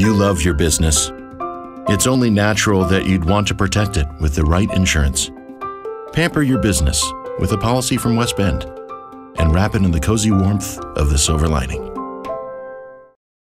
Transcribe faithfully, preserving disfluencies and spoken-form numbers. You love your business. It's only natural that you'd want to protect it with the right insurance. Pamper your business with a policy from West Bend and wrap it in the cozy warmth of the Silver Lining.